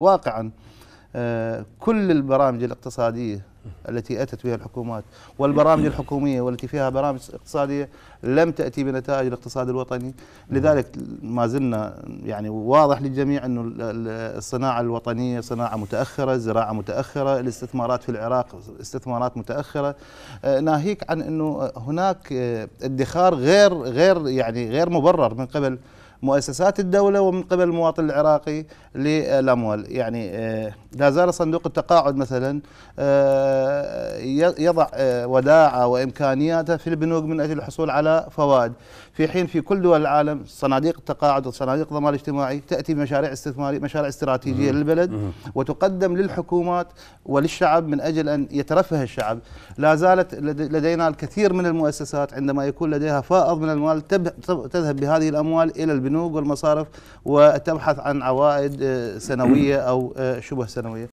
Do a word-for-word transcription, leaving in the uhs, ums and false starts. واقعا كل البرامج الاقتصادية التي أتت بها الحكومات والبرامج الحكومية والتي فيها برامج اقتصادية لم تأتي بنتائج الاقتصاد الوطني. لذلك ما زلنا يعني واضح للجميع أن الصناعة الوطنية صناعة متأخرة، الزراعة متأخرة، الاستثمارات في العراق استثمارات متأخرة، ناهيك عن أنه هناك ادخار غير غير يعني غير مبرر من قبل مؤسسات الدولة ومن قبل المواطن العراقي للأموال. يعني لا زال صندوق التقاعد مثلا يضع وداعة وإمكانياته في البنوك من أجل الحصول على فوائد، في حين في كل دول العالم صناديق التقاعد وصناديق الضمان الاجتماعي تأتي بمشاريع استثمارية، مشاريع استراتيجية للبلد وتقدم للحكومات وللشعب من أجل أن يترفه الشعب. لا زالت لدينا الكثير من المؤسسات عندما يكون لديها فائض من المال تذهب بهذه الأموال إلى البلد البنوك والمصارف وتبحث عن عوائد سنوية أو شبه سنوية.